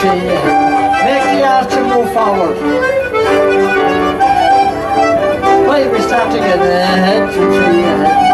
चाहिए। Make the arch move forward. Why we start again? Head to tree.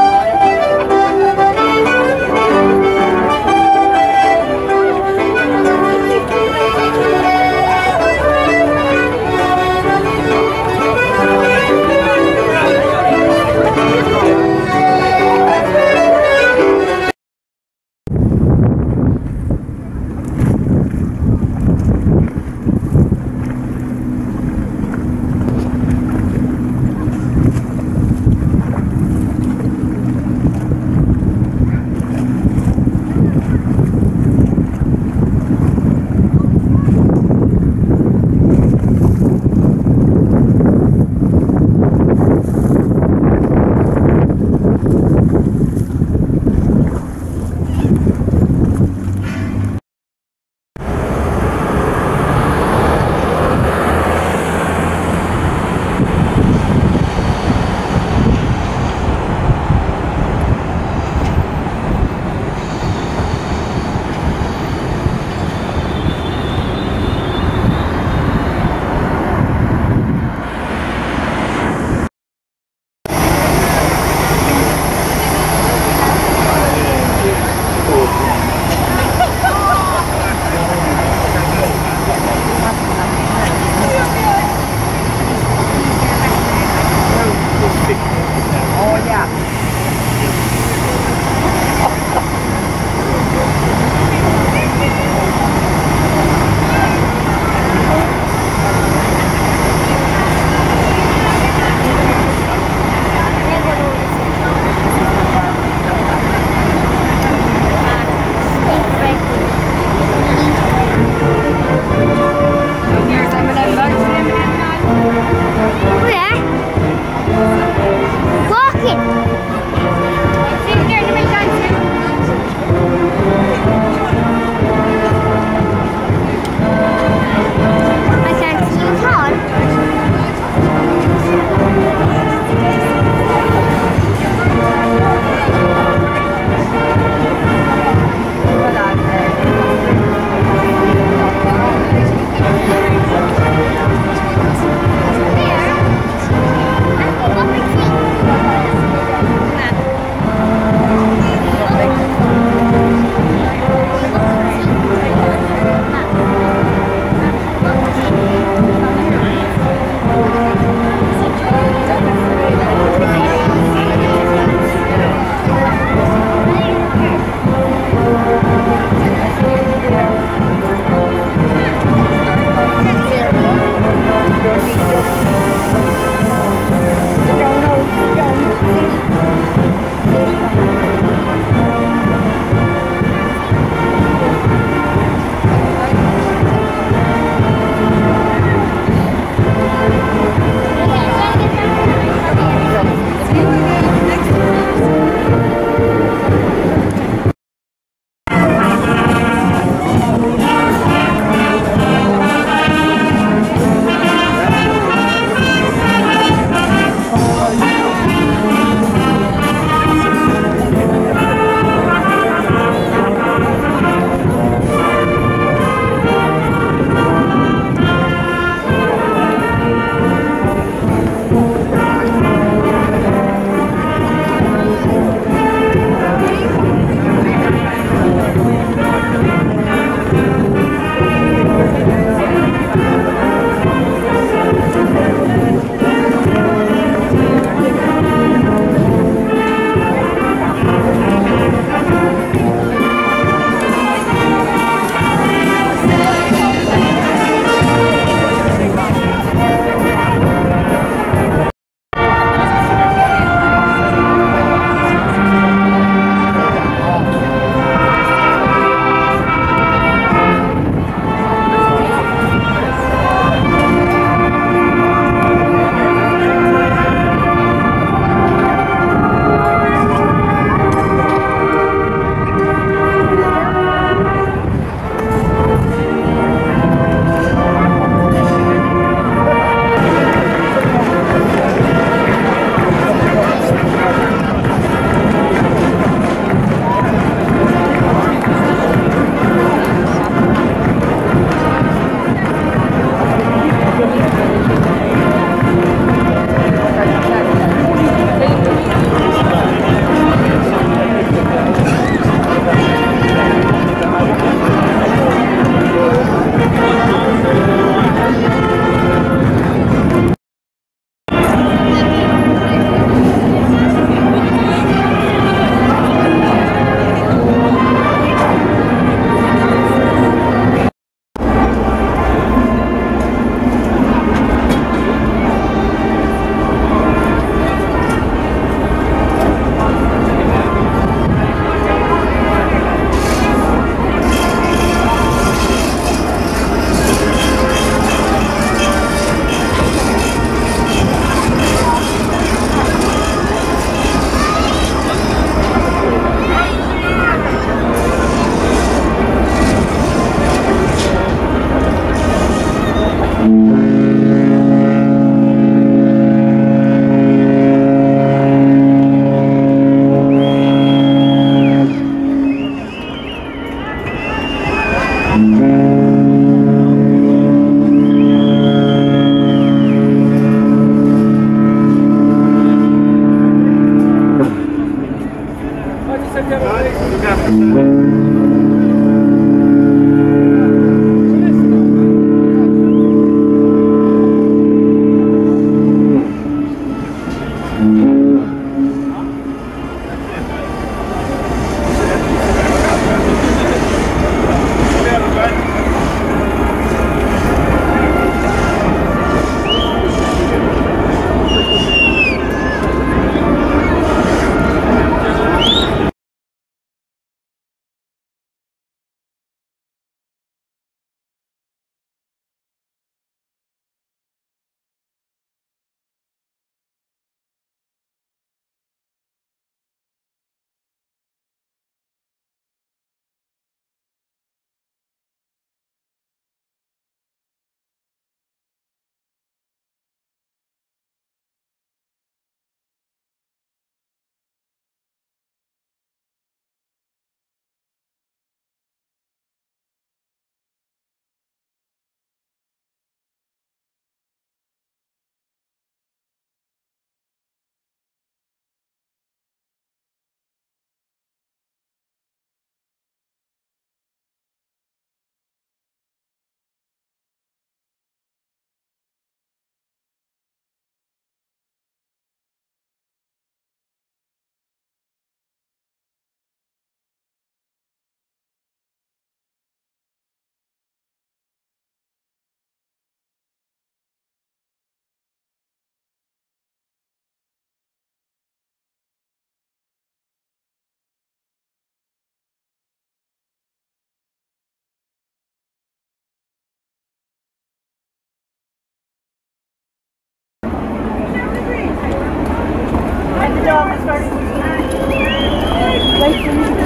job is starting to